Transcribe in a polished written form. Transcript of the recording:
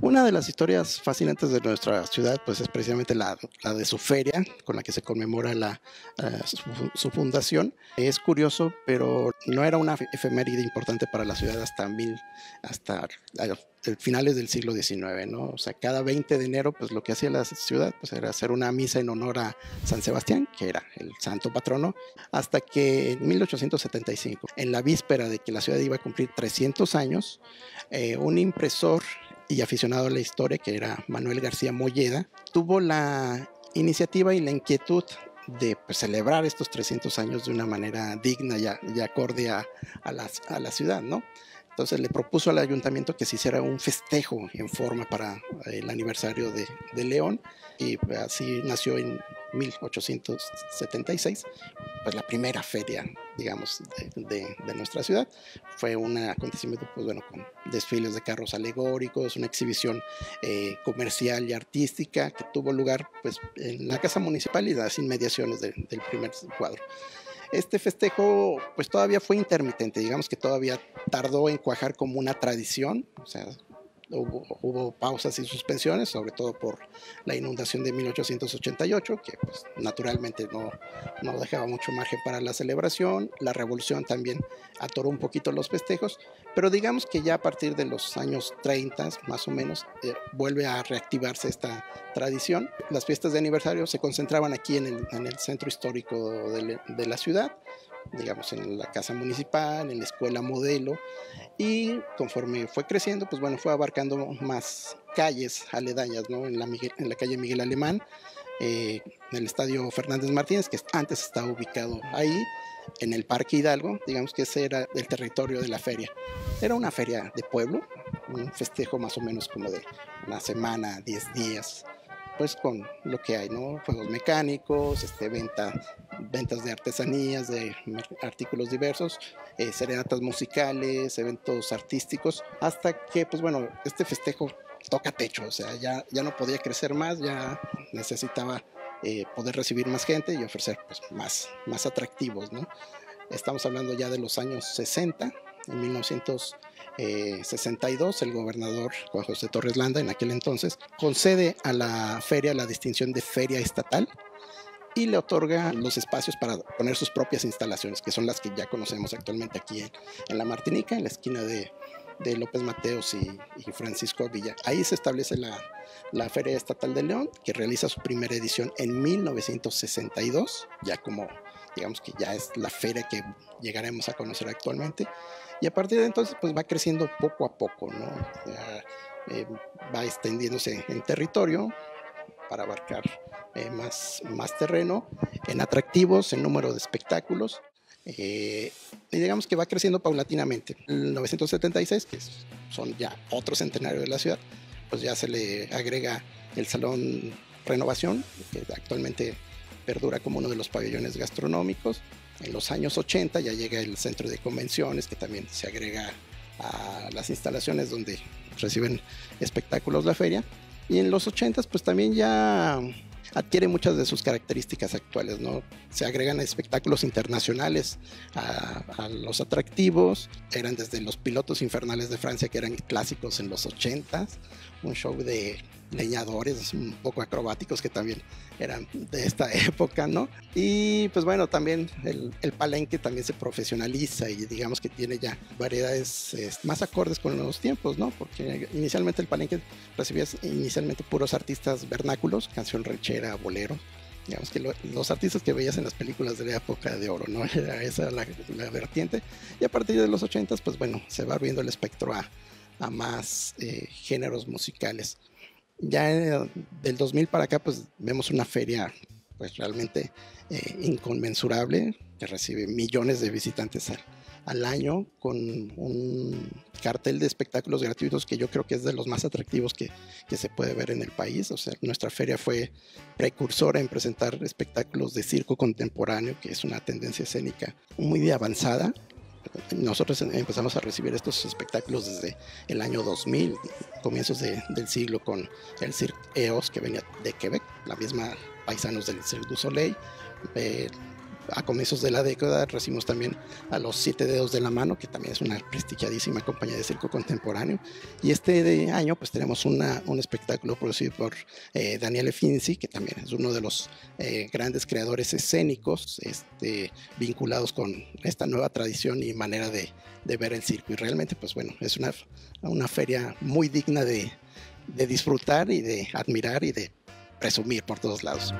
Una de las historias fascinantes de nuestra ciudad pues, es precisamente la de su feria, con la que se conmemora su fundación. Es curioso, pero no era una efeméride importante para la ciudad hasta finales del siglo XIX, ¿no? O sea, cada 20 de enero pues, lo que hacía la ciudad pues, era hacer una misa en honor a San Sebastián, que era el santo patrono, hasta que en 1875, en la víspera de que la ciudad iba a cumplir 300 años, un impresor y aficionado a la historia, que era Manuel García Molleda, tuvo la iniciativa y la inquietud de pues, celebrar estos 300 años de una manera digna y acorde a la ciudad, ¿no? Entonces le propuso al ayuntamiento que se hiciera un festejo en forma para el aniversario de León, y así nació en 1876, pues la primera feria, digamos, de nuestra ciudad. Fue un acontecimiento, pues bueno, con desfiles de carros alegóricos, una exhibición comercial y artística que tuvo lugar pues, en la Casa Municipal y las inmediaciones del primer cuadro. Este festejo pues todavía fue intermitente, digamos que todavía tardó en cuajar como una tradición, o sea, hubo pausas y suspensiones, sobre todo por la inundación de 1888, que pues, naturalmente no dejaba mucho margen para la celebración. La revolución también atoró un poquito los festejos, pero digamos que ya a partir de los años 30, más o menos, vuelve a reactivarse esta tradición. Las fiestas de aniversario se concentraban aquí en el centro histórico de la ciudad, digamos en la Casa Municipal, en la Escuela Modelo, y conforme fue creciendo, pues bueno, fue abarcando más calles aledañas, ¿no? En la calle Miguel Alemán, en el Estadio Fernández Martínez, que antes estaba ubicado ahí, en el Parque Hidalgo, digamos que ese era el territorio de la feria. Era una feria de pueblo, un festejo más o menos como de una semana, 10 días, pues con lo que hay, ¿no? Juegos mecánicos, ventas de artesanías, de artículos diversos, serenatas musicales, eventos artísticos, hasta que, pues bueno, este festejo toca techo, o sea, ya no podía crecer más, ya necesitaba poder recibir más gente y ofrecer pues, más atractivos, ¿no? Estamos hablando ya de los años 60, en 1962, el gobernador Juan José Torres Landa, en aquel entonces, concede a la feria la distinción de feria estatal y le otorga los espacios para poner sus propias instalaciones, que son las que ya conocemos actualmente aquí en La Martinica, en la esquina de López Mateos y Francisco Villa. Ahí se establece la Feria Estatal de León, que realiza su primera edición en 1962, ya como, digamos que ya es la feria que llegaremos a conocer actualmente. Y a partir de entonces pues va creciendo poco a poco, ¿no? O sea, va extendiéndose en territorio para abarcar más terreno, en atractivos, en número de espectáculos. Y digamos que va creciendo paulatinamente. En 1976, que son ya otro centenario de la ciudad, pues ya se le agrega el Salón Renovación, que actualmente perdura como uno de los pabellones gastronómicos. En los años 80 ya llega el Centro de Convenciones, que también se agrega a las instalaciones donde reciben espectáculos la feria. Y en los 80 pues también ya adquiere muchas de sus características actuales, ¿no? Se agregan espectáculos internacionales a los atractivos. Eran desde los pilotos infernales de Francia, que eran clásicos en los 80s, un show de leñadores un poco acrobáticos que también eran de esta época, ¿no? Y pues bueno, también el palenque también se profesionaliza y digamos que tiene ya variedades más acordes con los tiempos, ¿no? Porque inicialmente el palenque recibía puros artistas vernáculos, canción ranchera, bolero. Digamos que los artistas que veías en las películas de la época de oro, ¿no? Era esa la vertiente. Y a partir de los 80s, pues bueno, se va abriendo el espectro a más géneros musicales. Ya del 2000 para acá pues vemos una feria pues realmente inconmensurable, que recibe millones de visitantes al año, con un cartel de espectáculos gratuitos que yo creo que es de los más atractivos que se puede ver en el país. O sea, nuestra feria fue precursora en presentar espectáculos de circo contemporáneo, que es una tendencia escénica muy avanzada. Nosotros empezamos a recibir estos espectáculos desde el año 2000, comienzos del siglo, con el Cirque EOS, que venía de Quebec, la misma paisanos del Cirque du Soleil, a comienzos de la década recibimos también a Los Siete Dedos de la Mano, que también es una prestigiadísima compañía de circo contemporáneo. Y este año pues tenemos un espectáculo producido por Daniele Finzi, que también es uno de los grandes creadores escénicos vinculados con esta nueva tradición y manera de ver el circo. Y realmente pues bueno, es una feria muy digna de disfrutar y de admirar y de presumir por todos lados.